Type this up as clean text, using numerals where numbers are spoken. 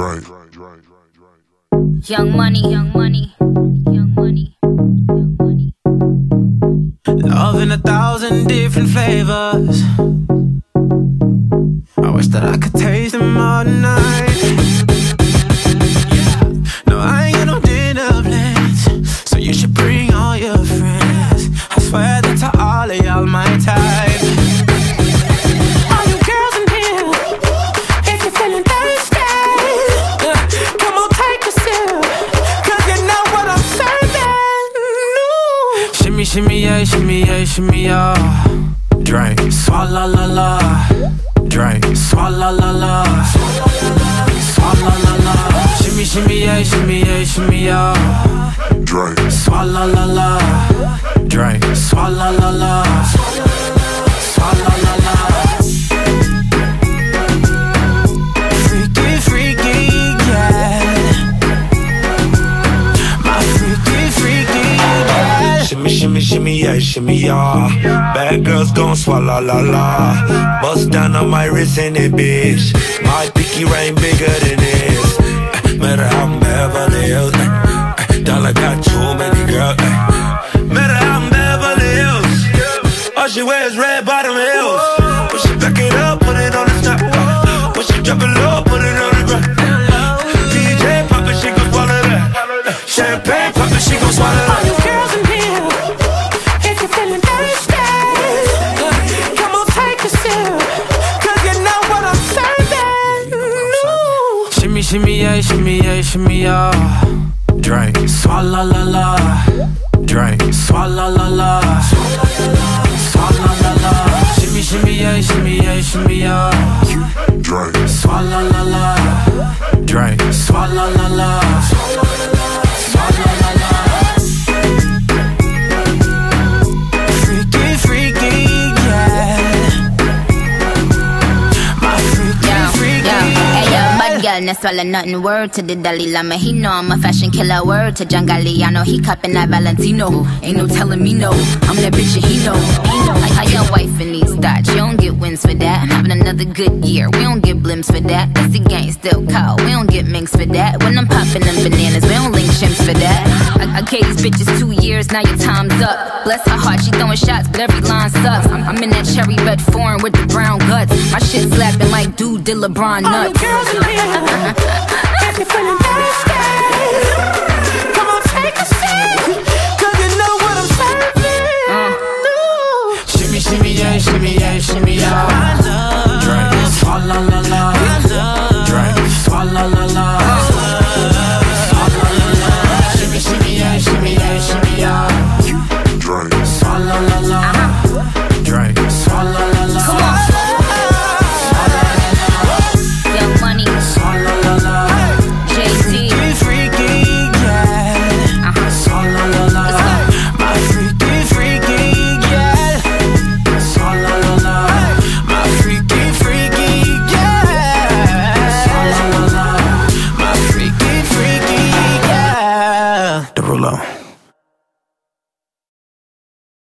Drink. Young money, young money, young money, young money. Love in 1,000 different flavors. I wish that I could taste them all night. Yeah. No, I ain't got no dinner plans, so you should bring all your friends. I swear that to all of y'all my type. Shimmy, yeah, shimmy, yeah, shimmy, yeah. Drink, swalla la la. Drink, swalla la la. Swalla la la. Shimmy, shimmy, yeah, shimmy, yeah, shimmy, yeah. Drink, swalla la la. Drink, swalla la la. Swalla la la. Freaky, freaky, yeah. My freaky, freaky, yeah. Shimmy, shimmy, shimmy, yeah, shimmy, yeah. Bad girls gon' swallow la la. Bust down on my wrist in it, bitch. My pinky ring bigger than this. Matter how I'm Beverly Hills. Dollar got too many girls. Matter how I'm Beverly Hills. All she wears red bottom heels. When she back it up, put it on the top. When she drop it low, put it on the ground. DJ pop it, she gon' swallow that. Champagne pop it, she gon' swallow that. Shimmy, yeah, shimmy, yeah, shimmy, yeah. Drink, swalla la la. Drink, swalla la la. Swalla la la. Shimmy, shimmy, yeah, shimmy, yeah, shimmy, yeah. Drink, swalla la la. Drink, swalla la la. Swalla la la. Freaky, freaky, yeah. My freaky, freaky, yeah. Girl, not swallow nothing, word to the Dalai Lama. He know I'm a fashion killer, word to John Galliano. He cupping that Valentino, ain't no telling me no. I'm that bitch that he know. I got wife in these thoughts, you don't get wins for that. I'm having another good year, we don't get blimps for that. That's the gang still call, we don't get minks for that. When I'm popping them bananas, we don't link chimps for that. I gave these bitches 2 years, now your time's up. Bless her heart, she throwing shots, but every line sucks. I'm in that cherry red foreign with the brown guts. My shit slapping like dude did LeBron nuts. Got me feeling thirsty. Come on, take a seat, 'cause you know what I'm serving. No. Shimmy, shimmy, yeah, shimmy, yeah, shimmy, yeah. Drink, swalla, la.